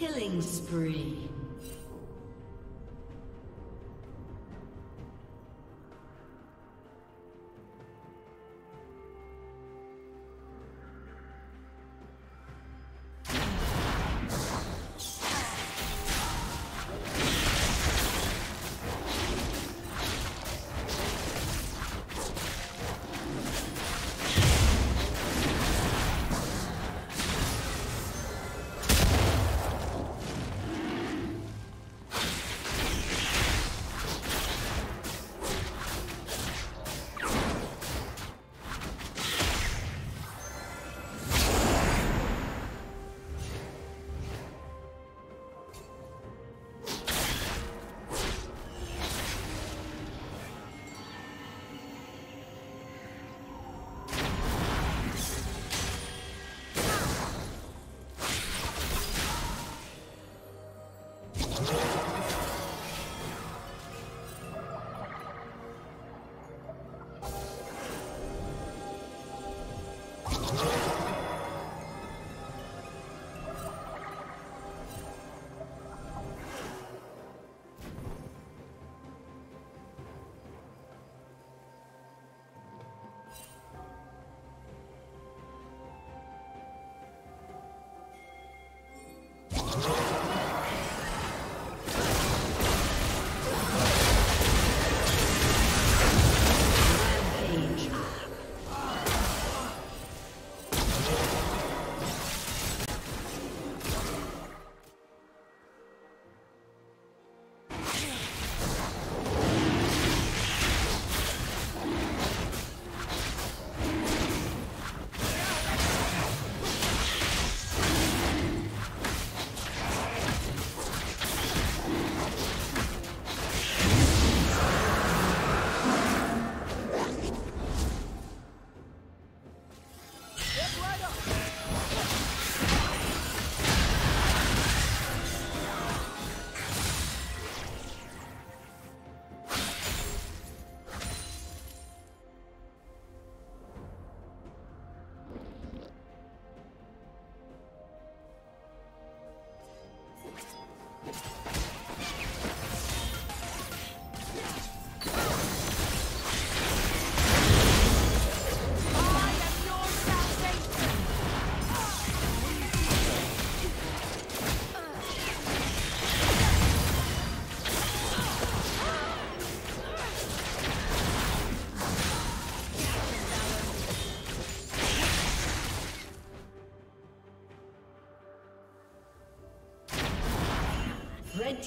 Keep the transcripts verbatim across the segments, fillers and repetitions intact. Killing spree. Red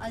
A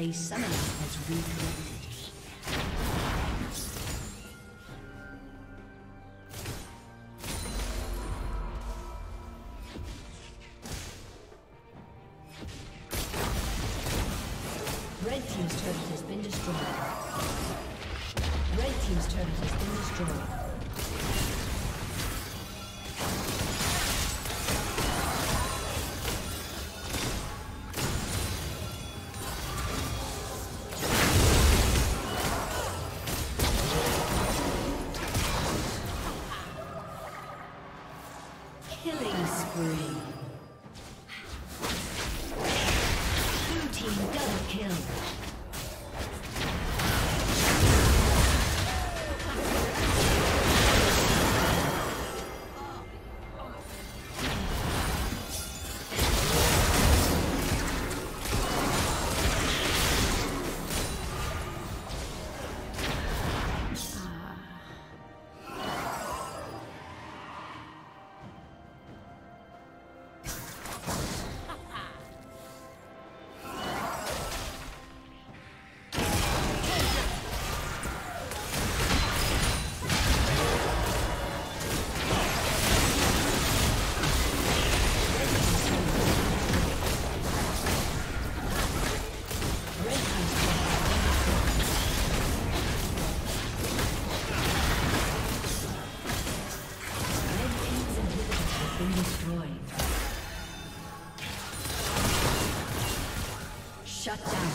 A summoner has reconnected. Red Team's turret has been destroyed. Red Team's turret has been destroyed. Shut down.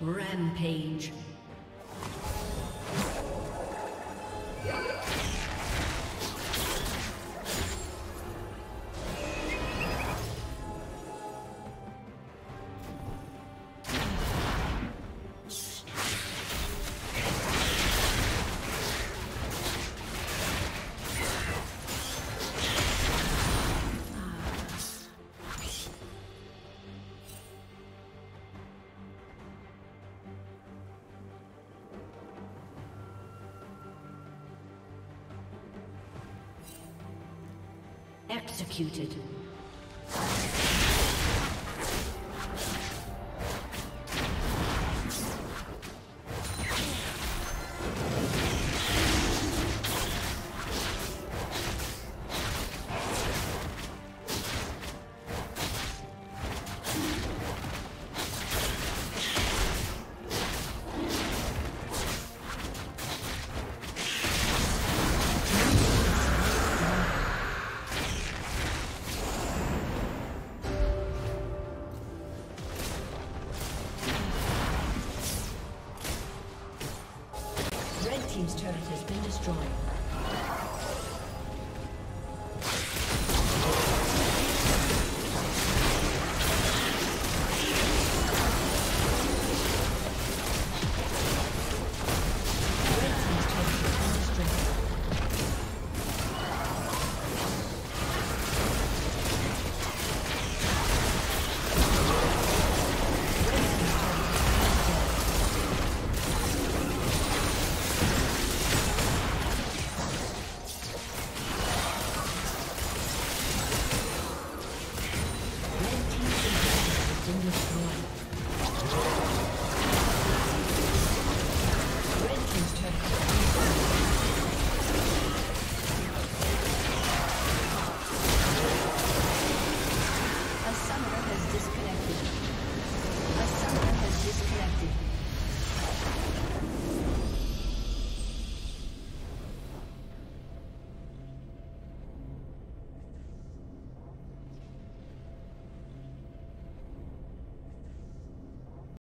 Rampage. Executed. Team's turret has been destroyed.